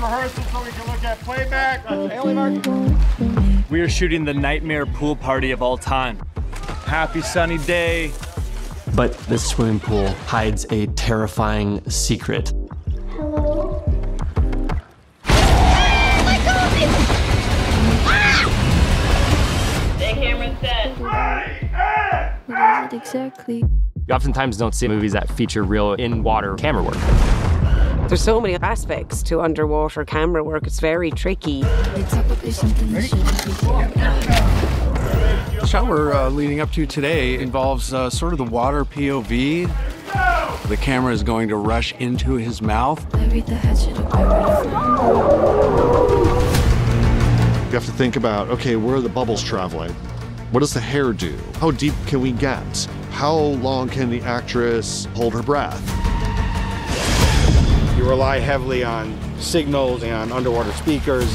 Rehearsal so we can look at playback. We are shooting the nightmare pool party of all time. Happy sunny day. But this swimming pool hides a terrifying secret. Hello? Oh my God! Ah! The camera's set. What is it exactly? You oftentimes don't see movies that feature real in-water camera work. There's so many aspects to underwater camera work, it's very tricky. The shot we're leading up to today involves sort of the water POV. The camera is going to rush into his mouth. You have to think about, okay, where are the bubbles traveling? What does the hair do? How deep can we get? How long can the actress hold her breath? Rely heavily on signals and on underwater speakers.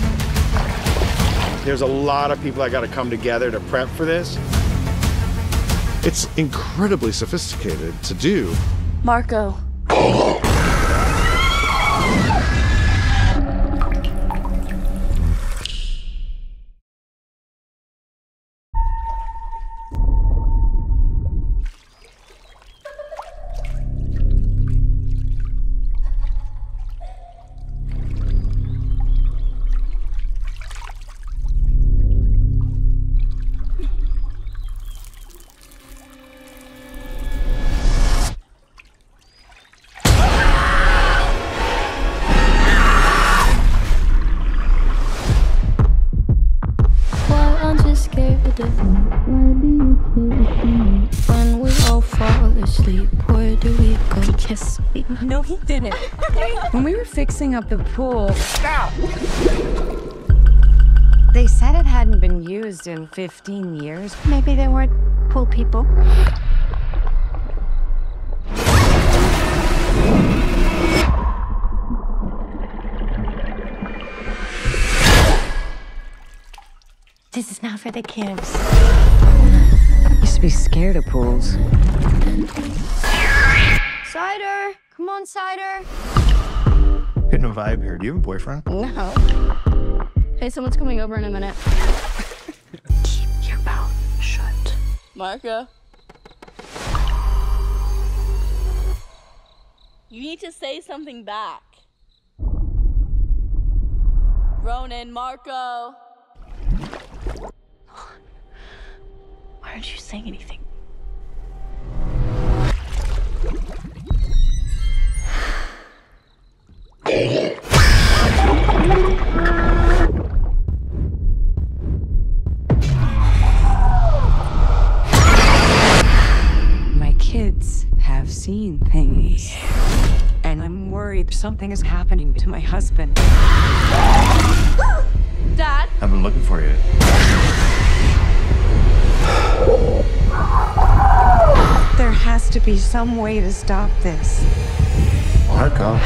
There's a lot of people that got to come together to prep for this. It's incredibly sophisticated to do. Marco. Polo. When we all fall asleep, where do we go? He kissed me. No, he didn't. When we were fixing up the pool... Stop! They said it hadn't been used in 15 years. Maybe they weren't pool people. This is not for the kids. I used to be scared of pools. Cider! Come on, Cider! Getting a vibe here. Do you have a boyfriend? No. Hey, someone's coming over in a minute. Keep your mouth shut. Marco. You need to say something back. Ronan, Marco. Why aren't you saying anything? My kids have seen things, and I'm worried something is happening to my husband. Dad? I've been looking for you. There has to be some way to stop this. Marco.